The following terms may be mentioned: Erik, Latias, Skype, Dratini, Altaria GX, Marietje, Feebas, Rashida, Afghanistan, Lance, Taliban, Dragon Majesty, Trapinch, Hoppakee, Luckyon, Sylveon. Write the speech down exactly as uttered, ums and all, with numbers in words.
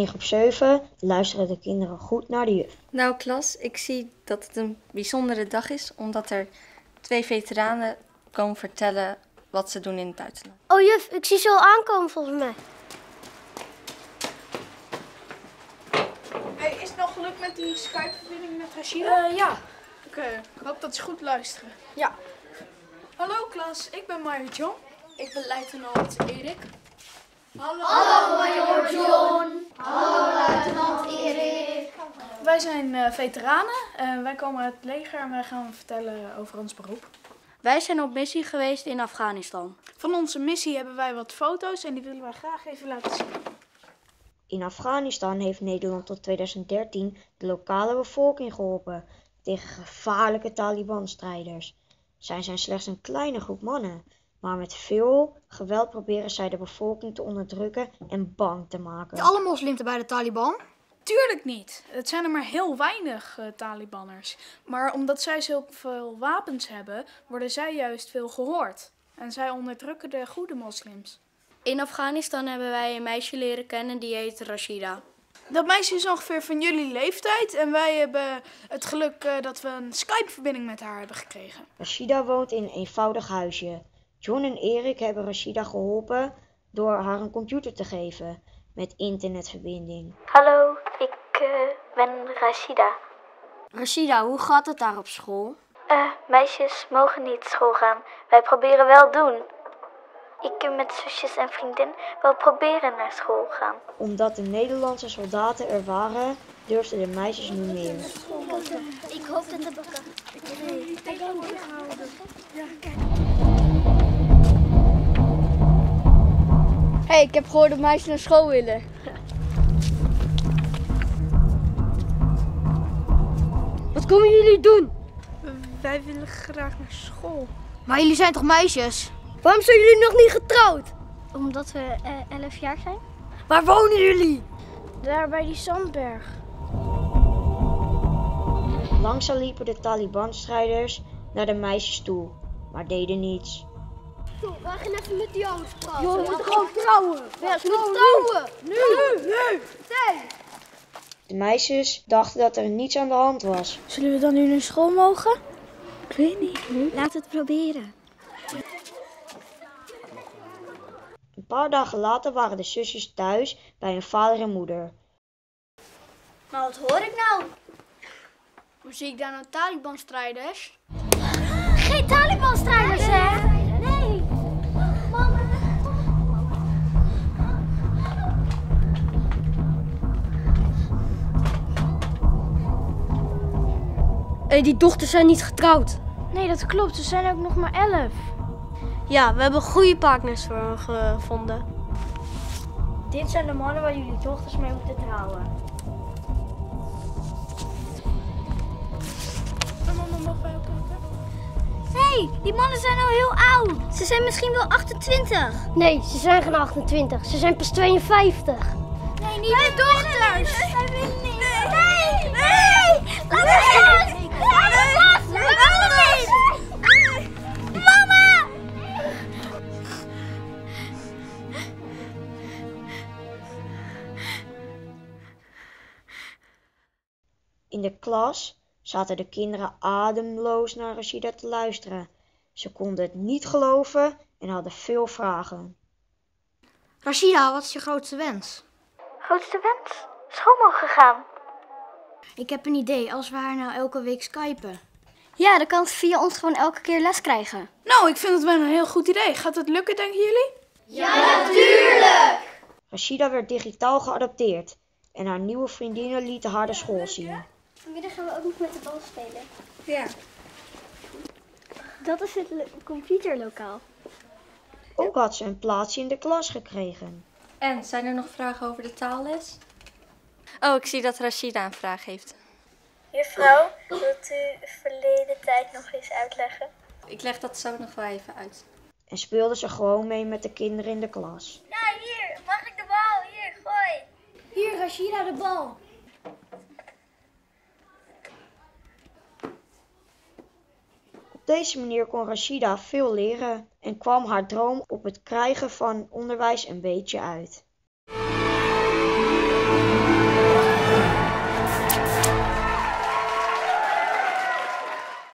In groep zeven luisteren de kinderen goed naar de juf. Nou klas, ik zie dat het een bijzondere dag is, omdat er twee veteranen komen vertellen wat ze doen in het buitenland. Oh juf, ik zie ze al aankomen volgens mij. Hey, is het nog gelukt met die Skype-verbinding met Rashida? Uh, ja. Oké, okay. Ik hoop dat ze goed luisteren. Ja. Hallo klas, ik ben Marietje. Ik ben luitenant Erik. Hallo, hallo majoor John. Hallo luitenant Erik. Wij zijn uh, veteranen en wij komen uit het leger en wij gaan vertellen over ons beroep. Wij zijn op missie geweest in Afghanistan. Van onze missie hebben wij wat foto's en die willen wij graag even laten zien. In Afghanistan heeft Nederland tot tweeduizend dertien de lokale bevolking geholpen tegen gevaarlijke Taliban-strijders. Zij zijn slechts een kleine groep mannen. Maar met veel geweld proberen zij de bevolking te onderdrukken en bang te maken. Zijn alle moslims bij de Taliban? Tuurlijk niet. Het zijn er maar heel weinig uh, Talibanners. Maar omdat zij zoveel wapens hebben, worden zij juist veel gehoord. En zij onderdrukken de goede moslims. In Afghanistan hebben wij een meisje leren kennen die heet Rashida. Dat meisje is ongeveer van jullie leeftijd en wij hebben het geluk uh, dat we een Skype-verbinding met haar hebben gekregen. Rashida woont in een eenvoudig huisje. John en Erik hebben Rashida geholpen door haar een computer te geven met internetverbinding. Hallo, ik uh, ben Rashida. Rashida, hoe gaat het daar op school? Uh, meisjes mogen niet school gaan. Wij proberen wel doen. Ik kan met zusjes en vriendin wel proberen naar school gaan. Omdat de Nederlandse soldaten er waren, durfden de meisjes nu meer. Ik hoop dat de bakken. Ik hoop dat Ja, kijk. Hé, hey, ik heb gehoord dat meisjes naar school willen. Wat komen jullie doen? Wij willen graag naar school. Maar jullie zijn toch meisjes? Waarom zijn jullie nog niet getrouwd? Omdat we eh, elf jaar zijn. Waar wonen jullie? Daar bij die zandberg. Langzaam liepen de Taliban-strijders naar de meisjes toe, maar deden niets. We gaan even met die ouders praten. Joh, we moeten gewoon trouwen. We gaan trouwen. Nu. Nu. Nu. Meteen. De meisjes dachten dat er niets aan de hand was. Zullen we dan nu naar school mogen? Ik weet niet. Laat het proberen. Een paar dagen later waren de zusjes thuis bij hun vader en moeder. Maar wat hoor ik nou? Hoe zie ik daar nou Taliban-strijders? Geen Taliban-strijders, hè? Hey, die dochters zijn niet getrouwd. Nee, dat klopt. Ze zijn ook nog maar elf. Ja, we hebben goede partners voor hen gevonden. Dit zijn de mannen waar jullie dochters mee moeten trouwen. Hé, hey, die mannen zijn al heel oud. Ze zijn misschien wel achtentwintig. Nee, ze zijn geen achtentwintig. Ze zijn pas tweeënvijftig. Nee, niet de dochters. Wij willen niet. Nee, nee. Laat me los. Mama! In de klas zaten de kinderen ademloos naar Rashida te luisteren. Ze konden het niet geloven en hadden veel vragen. Rashida, wat is je grootste wens? Grootste wens? School mogen gaan. Ik heb een idee, als we haar nou elke week skypen. Ja, dan kan ze via ons gewoon elke keer les krijgen. Nou, ik vind het wel een heel goed idee. Gaat dat lukken, denken jullie? Ja, natuurlijk! Rashida werd digitaal geadopteerd en haar nieuwe vriendinnen lieten haar de school zien. Vanmiddag gaan we ook nog met de bal spelen. Ja. Dat is het computerlokaal. Ook had ze een plaatsje in de klas gekregen. En, zijn er nog vragen over de taalles? Oh, ik zie dat Rashida een vraag heeft. Juffrouw, wilt u verleden tijd nog eens uitleggen? Ik leg dat zo nog wel even uit. En speelde ze gewoon mee met de kinderen in de klas. Nou, hier, mag ik de bal? Hier, gooi. Hier, Rashida, de bal. Op deze manier kon Rashida veel leren en kwam haar droom op het krijgen van onderwijs een beetje uit.